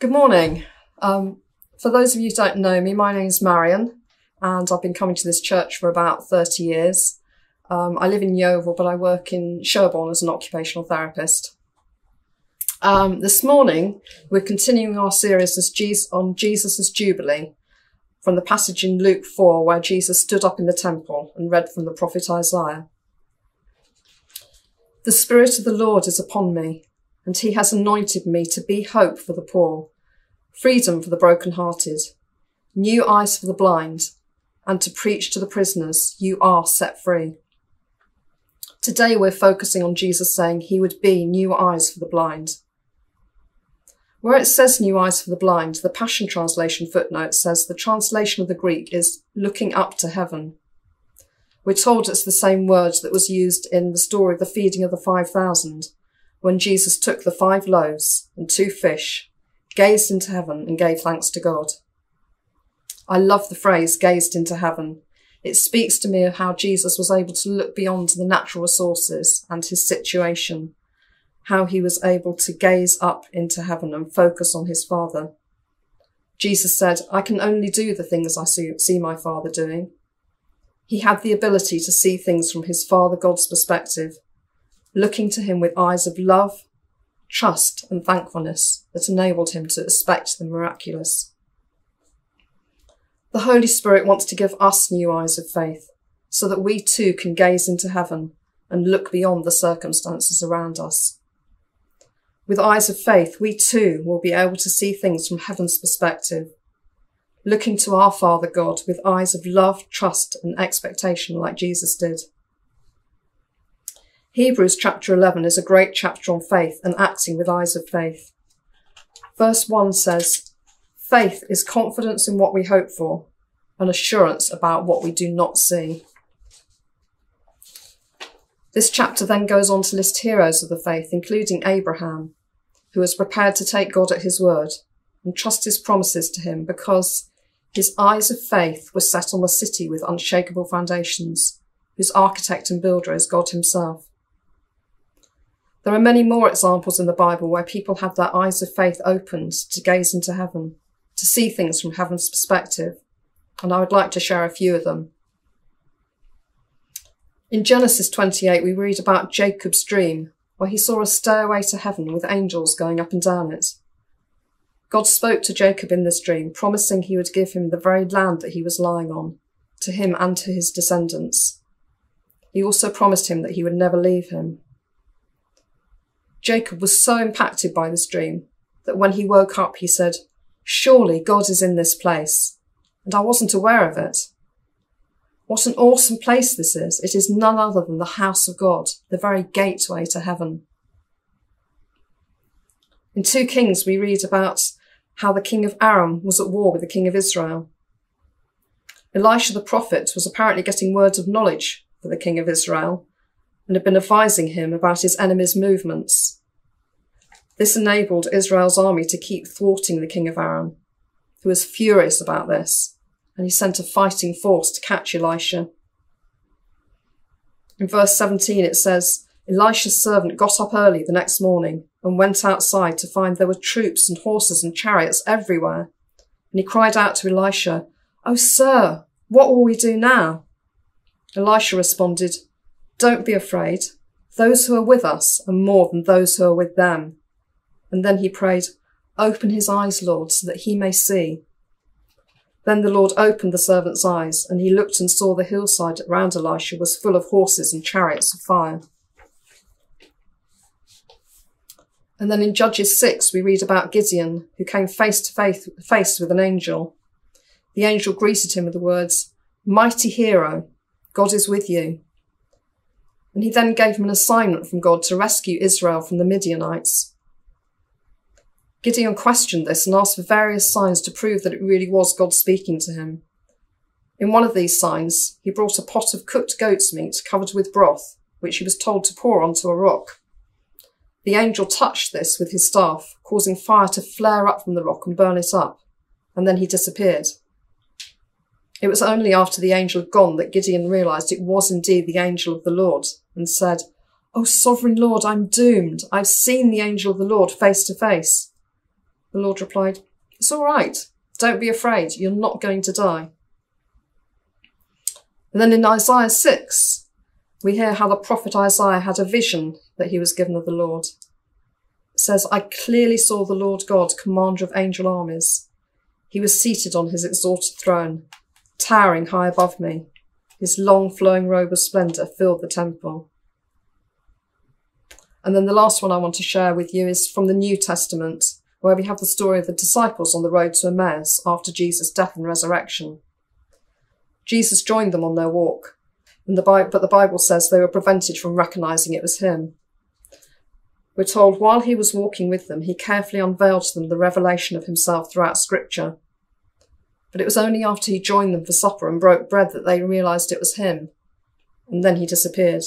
Good morning. For those of you who don't know me, my name is Marion, and I've been coming to this church for about 30 years. I live in Yeovil, but I work in Sherborne as an occupational therapist. This morning, we're continuing our series on Jesus' Jubilee, from the passage in Luke 4, where Jesus stood up in the temple and read from the prophet Isaiah. The Spirit of the Lord is upon me, and he has anointed me to be hope for the poor, freedom for the brokenhearted, new eyes for the blind, and to preach to the prisoners, you are set free. Today we're focusing on Jesus saying he would be new eyes for the blind. Where it says new eyes for the blind, the Passion Translation footnote says the translation of the Greek is looking up to heaven. We're told it's the same word that was used in the story of the feeding of the 5,000, when Jesus took the 5 loaves and 2 fish, gazed into heaven and gave thanks to God. I love the phrase gazed into heaven. It speaks to me of how Jesus was able to look beyond the natural resources and his situation, how he was able to gaze up into heaven and focus on his Father. Jesus said, I can only do the things I see my Father doing. He had the ability to see things from his Father God's perspective, looking to him with eyes of love, trust and thankfulness that enabled him to expect the miraculous. The Holy Spirit wants to give us new eyes of faith so that we too can gaze into heaven and look beyond the circumstances around us. With eyes of faith, we too will be able to see things from heaven's perspective, looking to our Father God with eyes of love, trust and expectation like Jesus did. Hebrews chapter 11 is a great chapter on faith and acting with eyes of faith. Verse 1 says, faith is confidence in what we hope for and assurance about what we do not see. This chapter then goes on to list heroes of the faith, including Abraham, who was prepared to take God at his word and trust his promises to him because his eyes of faith were set on the city with unshakable foundations, whose architect and builder is God himself. There are many more examples in the Bible where people have their eyes of faith opened to gaze into heaven, to see things from heaven's perspective, and I would like to share a few of them. In Genesis 28, we read about Jacob's dream, where he saw a stairway to heaven with angels going up and down it. God spoke to Jacob in this dream, promising he would give him the very land that he was lying on, to him and to his descendants. He also promised him that he would never leave him. Jacob was so impacted by this dream that when he woke up, he said, surely God is in this place, and I wasn't aware of it. What an awesome place this is. It is none other than the house of God, the very gateway to heaven. In 2 Kings, we read about how the king of Aram was at war with the king of Israel. Elisha the prophet was apparently getting words of knowledge for the king of Israel, and had been advising him about his enemy's movements. This enabled Israel's army to keep thwarting the king of Aram, who was furious about this, and he sent a fighting force to catch Elisha. In verse 17 it says, Elisha's servant got up early the next morning and went outside to find there were troops and horses and chariots everywhere, and he cried out to Elisha, "Oh, sir, what will we do now?" Elisha responded, "Don't be afraid. Those who are with us are more than those who are with them." And then he prayed, "Open his eyes, Lord, so that he may see." Then the Lord opened the servant's eyes, and he looked and saw the hillside around Elisha was full of horses and chariots of fire. And then in Judges 6, we read about Gideon, who came face to face with an angel. The angel greeted him with the words, "Mighty hero, God is with you." And he then gave him an assignment from God to rescue Israel from the Midianites. Gideon questioned this and asked for various signs to prove that it really was God speaking to him. In one of these signs, he brought a pot of cooked goat's meat covered with broth, which he was told to pour onto a rock. The angel touched this with his staff, causing fire to flare up from the rock and burn it up, and then he disappeared. It was only after the angel had gone that Gideon realised it was indeed the angel of the Lord and said, "Oh, sovereign Lord, I'm doomed. I've seen the angel of the Lord face to face." The Lord replied, It's all right. Don't be afraid. You're not going to die. And then in Isaiah 6, we hear how the prophet Isaiah had a vision that he was given of the Lord. It says, I clearly saw the Lord God, commander of angel armies. He was seated on his exalted throne, towering high above me. His long flowing robe of splendour filled the temple. And then the last one I want to share with you is from the New Testament, where we have the story of the disciples on the road to Emmaus after Jesus' death and resurrection. Jesus joined them on their walk, but the Bible says they were prevented from recognising it was him. We're told while he was walking with them, he carefully unveiled to them the revelation of himself throughout Scripture. But it was only after he joined them for supper and broke bread that they realised it was him, and then he disappeared.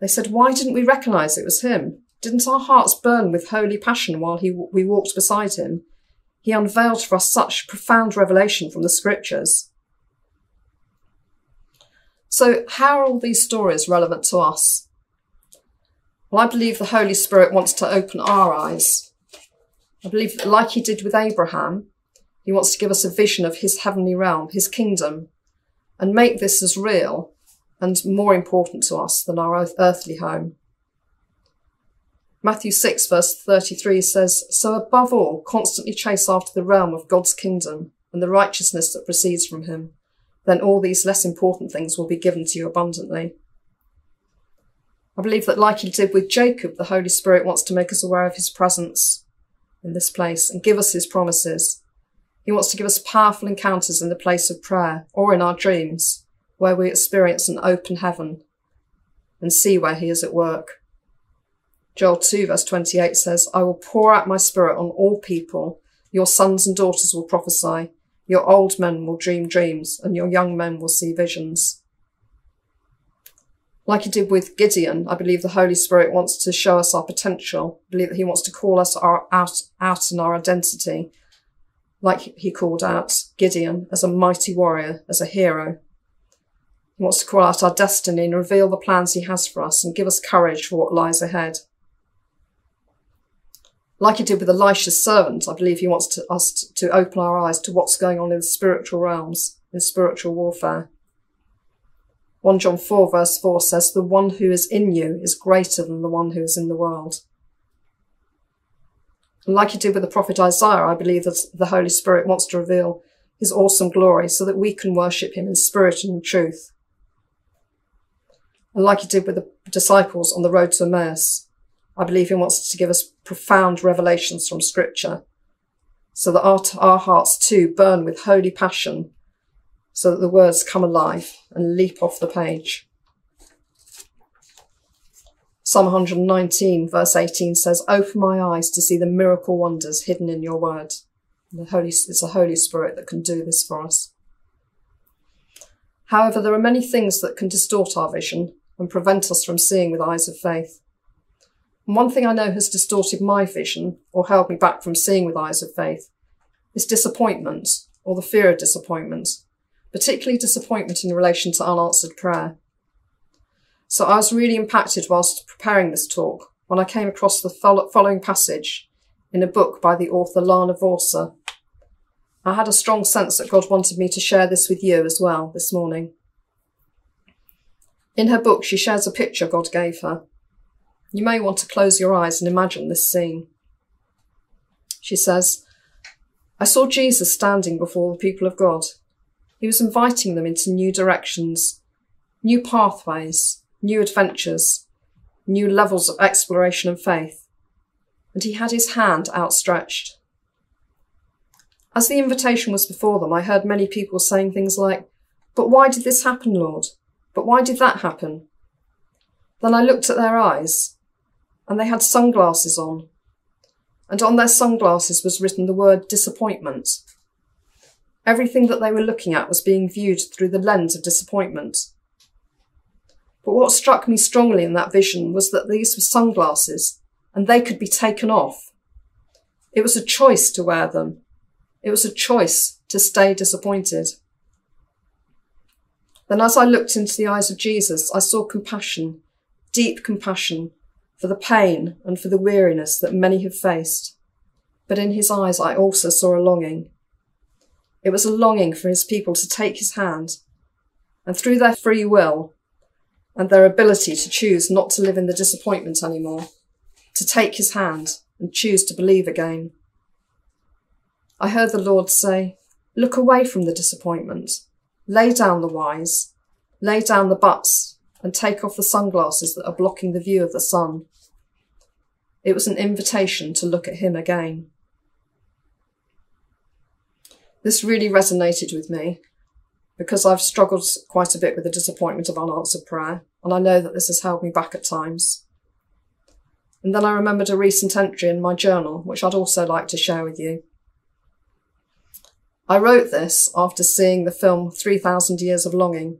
They said, Why didn't we recognise it was him? Didn't our hearts burn with holy passion while we walked beside him? He unveiled for us such profound revelation from the Scriptures. So how are all these stories relevant to us? Well, I believe the Holy Spirit wants to open our eyes. I believe that like he did with Abraham, he wants to give us a vision of his heavenly realm, his kingdom, and make this as real and more important to us than our earthly home. Matthew 6 verse 33 says, So above all, constantly chase after the realm of God's kingdom and the righteousness that proceeds from him. Then all these less important things will be given to you abundantly. I believe that like he did with Jacob, the Holy Spirit wants to make us aware of his presence in this place and give us his promises. He wants to give us powerful encounters in the place of prayer or in our dreams, where we experience an open heaven and see where he is at work. Joel 2 verse 28 says, I will pour out my spirit on all people. Your sons and daughters will prophesy. Your old men will dream dreams and your young men will see visions. Like he did with Gideon, I believe the Holy Spirit wants to show us our potential. I believe that he wants to call us out in our identity, like he called out Gideon as a mighty warrior, as a hero. He wants to call out our destiny and reveal the plans he has for us and give us courage for what lies ahead. Like he did with Elisha's servant, I believe he wants us to open our eyes to what's going on in the spiritual realms, in spiritual warfare. 1 John 4 verse 4 says, The one who is in you is greater than the one who is in the world. And like he did with the prophet Isaiah, I believe that the Holy Spirit wants to reveal his awesome glory so that we can worship him in spirit and in truth. And like he did with the disciples on the road to Emmaus, I believe he wants to give us profound revelations from Scripture so that our hearts too burn with holy passion so that the words come alive and leap off the page. Psalm 119 verse 18 says, Open my eyes to see the miracle wonders hidden in your word. It's the Holy Spirit that can do this for us. However, there are many things that can distort our vision and prevent us from seeing with eyes of faith. And one thing I know has distorted my vision or held me back from seeing with eyes of faith is disappointment or the fear of disappointment, particularly disappointment in relation to unanswered prayer. So I was really impacted whilst preparing this talk when I came across the following passage in a book by the author Lana Vorsa. I had a strong sense that God wanted me to share this with you as well this morning. In her book, she shares a picture God gave her. You may want to close your eyes and imagine this scene. She says, I saw Jesus standing before the people of God. He was inviting them into new directions, new pathways, new adventures, new levels of exploration and faith. And he had his hand outstretched. As the invitation was before them, I heard many people saying things like, But why did this happen, Lord? But why did that happen? Then I looked at their eyes, and they had sunglasses on, and on their sunglasses was written the word disappointment. Everything that they were looking at was being viewed through the lens of disappointment. But what struck me strongly in that vision was that these were sunglasses, and they could be taken off. It was a choice to wear them. It was a choice to stay disappointed. Then as I looked into the eyes of Jesus, I saw compassion, deep compassion, for the pain and for the weariness that many have faced, but in his eyes I also saw a longing. It was a longing for his people to take his hand, and through their free will and their ability to choose not to live in the disappointment anymore, to take his hand and choose to believe again. I heard the Lord say, look away from the disappointment, lay down the whys, lay down the buts, and take off the sunglasses that are blocking the view of the sun. It was an invitation to look at him again. This really resonated with me because I've struggled quite a bit with the disappointment of unanswered prayer, and I know that this has held me back at times. And then I remembered a recent entry in my journal, which I'd also like to share with you. I wrote this after seeing the film 3,000 Years of Longing.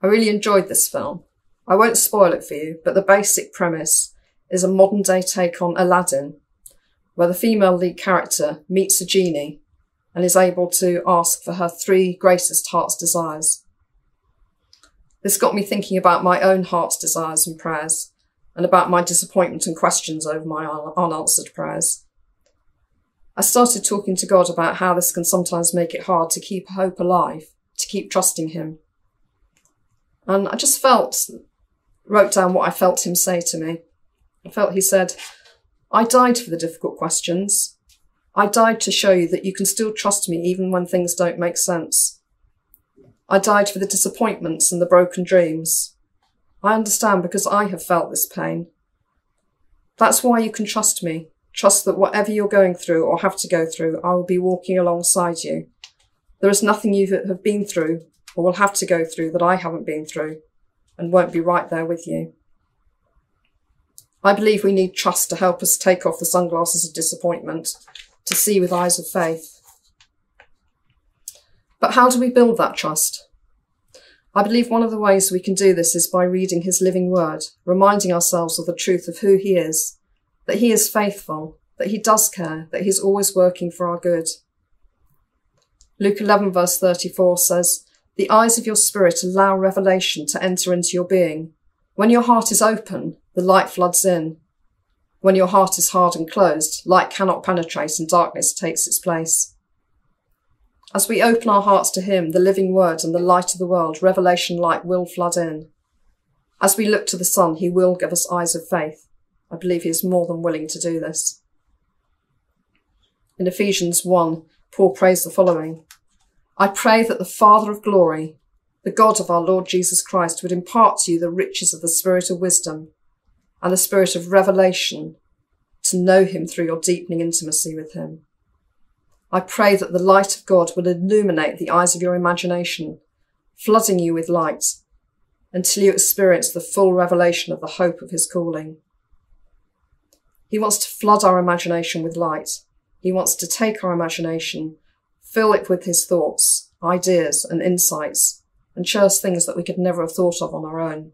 I really enjoyed this film. I won't spoil it for you, but the basic premise is a modern-day take on Aladdin, where the female lead character meets a genie and is able to ask for her three greatest heart's desires. This got me thinking about my own heart's desires and prayers, and about my disappointment and questions over my unanswered prayers. I started talking to God about how this can sometimes make it hard to keep hope alive, to keep trusting him. And I just wrote down what I felt him say to me. I felt he said, I died for the difficult questions. I died to show you that you can still trust me even when things don't make sense. I died for the disappointments and the broken dreams. I understand because I have felt this pain. That's why you can trust me. Trust that whatever you're going through or have to go through, I will be walking alongside you. There is nothing you have been through or will have to go through that I haven't been through and won't be right there with you. I believe we need trust to help us take off the sunglasses of disappointment, to see with eyes of faith. But how do we build that trust? I believe one of the ways we can do this is by reading his living word, reminding ourselves of the truth of who he is, that he is faithful, that he does care, that he's always working for our good. Luke 11 verse 34 says, the eyes of your spirit allow revelation to enter into your being. When your heart is open, the light floods in. When your heart is hard and closed, light cannot penetrate and darkness takes its place. As we open our hearts to him, the living word and the light of the world, revelation light will flood in. As we look to the sun, he will give us eyes of faith. I believe he is more than willing to do this. In Ephesians 1, Paul prays the following. I pray that the Father of glory, the God of our Lord Jesus Christ, would impart to you the riches of the spirit of wisdom and the spirit of revelation to know him through your deepening intimacy with him. I pray that the light of God will illuminate the eyes of your imagination, flooding you with light until you experience the full revelation of the hope of his calling. He wants to flood our imagination with light. He wants to take our imagination, fill it with his thoughts, ideas and insights, and show us things that we could never have thought of on our own.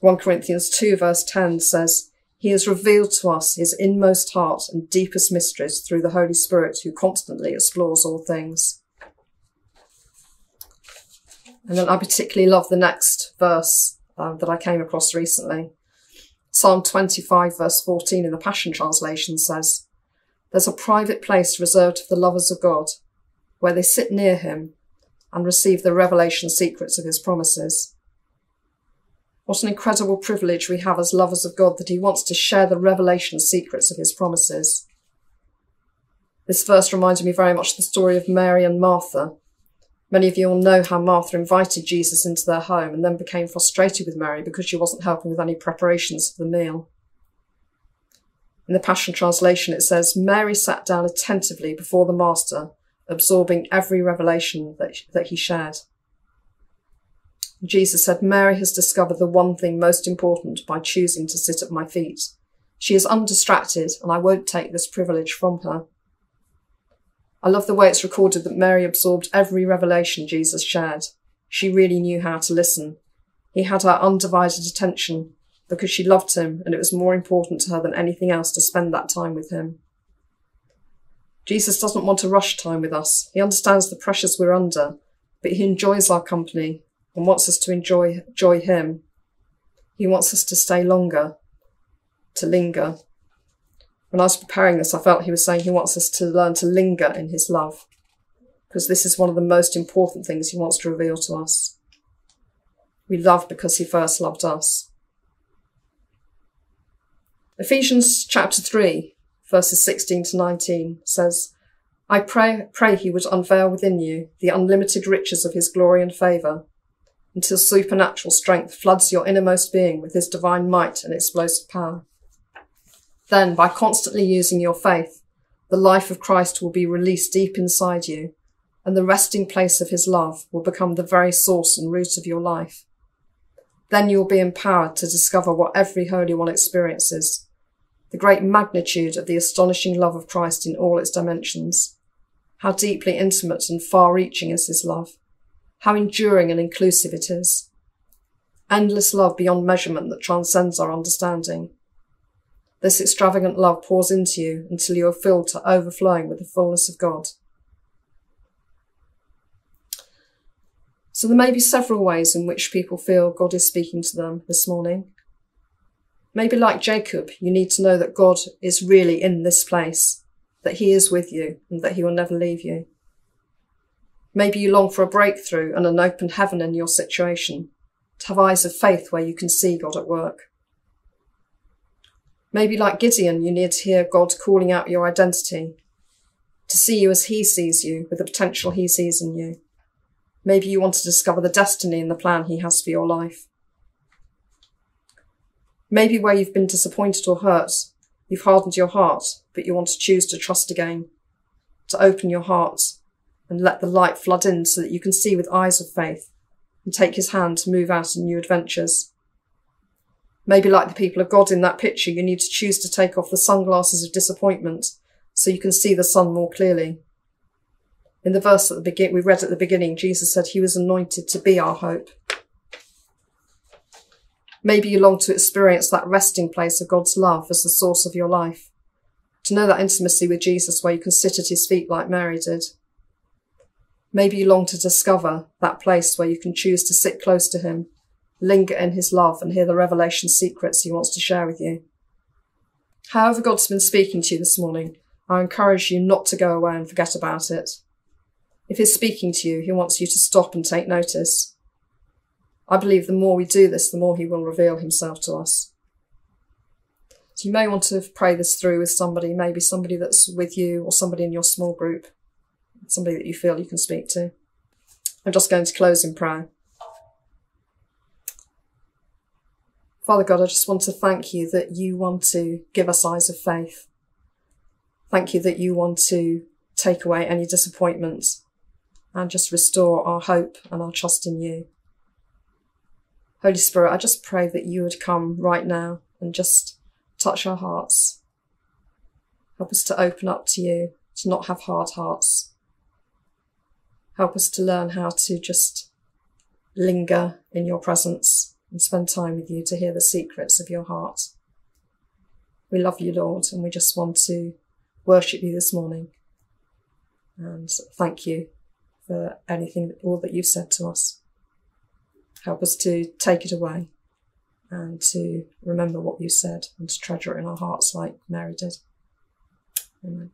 1 Corinthians 2 verse 10 says, he has revealed to us his inmost heart and deepest mysteries through the Holy Spirit who constantly explores all things. And then I particularly love the next verse that I came across recently. Psalm 25 verse 14 in the Passion Translation says, there's a private place reserved for the lovers of God where they sit near him and receive the revelation secrets of his promises. What an incredible privilege we have as lovers of God that he wants to share the revelation secrets of his promises. This verse reminded me very much of the story of Mary and Martha. Many of you will know how Martha invited Jesus into their home and then became frustrated with Mary because she wasn't helping with any preparations for the meal. In the Passion Translation, it says, Mary sat down attentively before the Master, absorbing every revelation that he shared. Jesus said, Mary has discovered the one thing most important by choosing to sit at my feet. She is undistracted, and I won't take this privilege from her. I love the way it's recorded that Mary absorbed every revelation Jesus shared. She really knew how to listen. He had her undivided attention because she loved him, and it was more important to her than anything else to spend that time with him. Jesus doesn't want to rush time with us. He understands the pressures we're under, but he enjoys our company and wants us to enjoy him. He wants us to stay longer, to linger. When I was preparing this, I felt he was saying he wants us to learn to linger in his love, because this is one of the most important things he wants to reveal to us. We love because he first loved us. Ephesians chapter 3, verses 16 to 19 says, I pray he would unveil within you the unlimited riches of his glory and favour, until supernatural strength floods your innermost being with his divine might and explosive power. Then, by constantly using your faith, the life of Christ will be released deep inside you, and the resting place of his love will become the very source and root of your life. Then you will be empowered to discover what every Holy One experiences, the great magnitude of the astonishing love of Christ in all its dimensions. How deeply intimate and far-reaching is his love. How enduring and inclusive it is. Endless love beyond measurement that transcends our understanding. This extravagant love pours into you until you are filled to overflowing with the fullness of God. So there may be several ways in which people feel God is speaking to them this morning. Maybe like Jacob, you need to know that God is really in this place, that he is with you and that he will never leave you. Maybe you long for a breakthrough and an open heaven in your situation, to have eyes of faith where you can see God at work. Maybe like Gideon, you need to hear God calling out your identity, to see you as he sees you with the potential he sees in you. Maybe you want to discover the destiny and the plan he has for your life. Maybe where you've been disappointed or hurt, you've hardened your heart, but you want to choose to trust again, to open your heart and let the light flood in so that you can see with eyes of faith and take his hand to move out on new adventures. Maybe like the people of God in that picture, you need to choose to take off the sunglasses of disappointment so you can see the sun more clearly. In the verse that we read at the beginning, Jesus said he was anointed to be our hope. Maybe you long to experience that resting place of God's love as the source of your life, to know that intimacy with Jesus where you can sit at his feet like Mary did. Maybe you long to discover that place where you can choose to sit close to him, linger in his love and hear the revelation secrets he wants to share with you. However God's been speaking to you this morning, I encourage you not to go away and forget about it. If he's speaking to you, he wants you to stop and take notice. I believe the more we do this, the more he will reveal himself to us. So you may want to pray this through with somebody, maybe somebody that's with you or somebody in your small group, somebody that you feel you can speak to. I'm just going to close in prayer. Father God, I just want to thank you that you want to give us eyes of faith. Thank you that you want to take away any disappointment and just restore our hope and our trust in you. Holy Spirit, I just pray that you would come right now and just touch our hearts. Help us to open up to you, to not have hard hearts. Help us to learn how to just linger in your presence and spend time with you to hear the secrets of your heart. We love you, Lord, and we just want to worship you this morning. And thank you for anything, all that you've said to us. Help us to take it away and to remember what you said and to treasure it in our hearts like Mary did. Amen.